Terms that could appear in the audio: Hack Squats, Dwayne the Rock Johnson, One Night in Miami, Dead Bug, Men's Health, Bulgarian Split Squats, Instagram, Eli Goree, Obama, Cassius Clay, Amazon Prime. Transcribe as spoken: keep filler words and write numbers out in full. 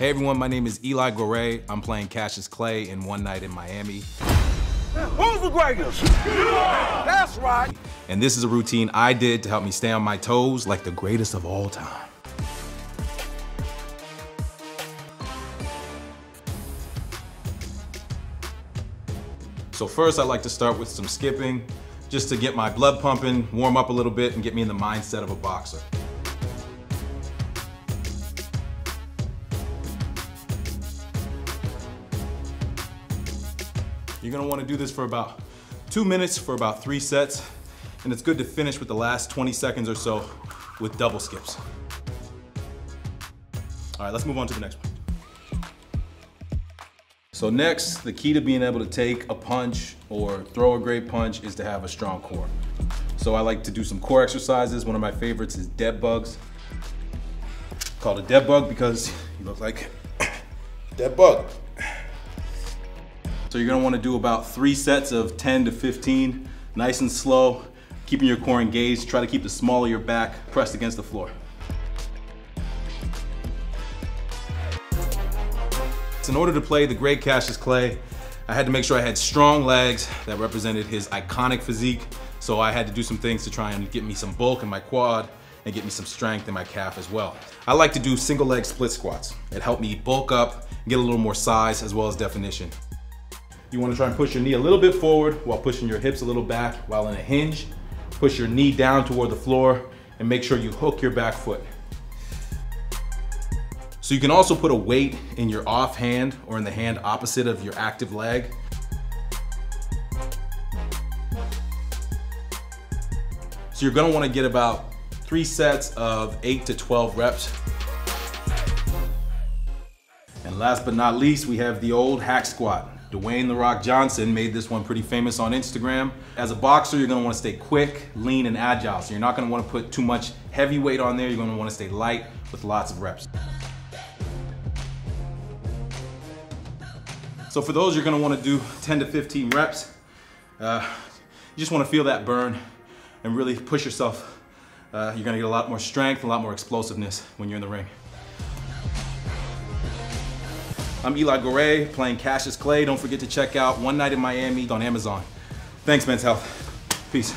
Hey everyone, my name is Eli Goree. I'm playing Cassius Clay in One Night in Miami. Who's the greatest? You are! That's right. And this is a routine I did to help me stay on my toes like the greatest of all time. So first I like to start with some skipping, just to get my blood pumping, warm up a little bit, and get me in the mindset of a boxer. You're gonna wanna do this for about two minutes, for about three sets, and it's good to finish with the last twenty seconds or so with double skips. All right, let's move on to the next one. So next, the key to being able to take a punch or throw a great punch is to have a strong core. So I like to do some core exercises. One of my favorites is dead bugs. It's called a dead bug because you look like a dead bug. So you're gonna wanna do about three sets of ten to fifteen, nice and slow, keeping your core engaged. Try to keep the small of your back pressed against the floor. In order to play the great Cassius Clay, I had to make sure I had strong legs that represented his iconic physique. So I had to do some things to try and get me some bulk in my quad and get me some strength in my calf as well. I like to do single leg split squats. It helped me bulk up, get a little more size as well as definition. You want to try and push your knee a little bit forward while pushing your hips a little back while in a hinge. Push your knee down toward the floor and make sure you hook your back foot. So you can also put a weight in your off hand or in the hand opposite of your active leg. So you're gonna wanna get about three sets of eight to twelve reps. And last but not least, we have the old hack squat. Dwayne the Rock Johnson made this one pretty famous on Instagram. As a boxer, you're gonna wanna stay quick, lean, and agile. So you're not gonna wanna put too much heavy weight on there. You're gonna wanna stay light with lots of reps. So for those, you're gonna wanna do ten to fifteen reps. Uh, you just wanna feel that burn and really push yourself. Uh, you're gonna get a lot more strength, a lot more explosiveness when you're in the ring. I'm Eli Goree, playing Cassius Clay. Don't forget to check out One Night in Miami on Amazon. Thanks, Men's Health. Peace.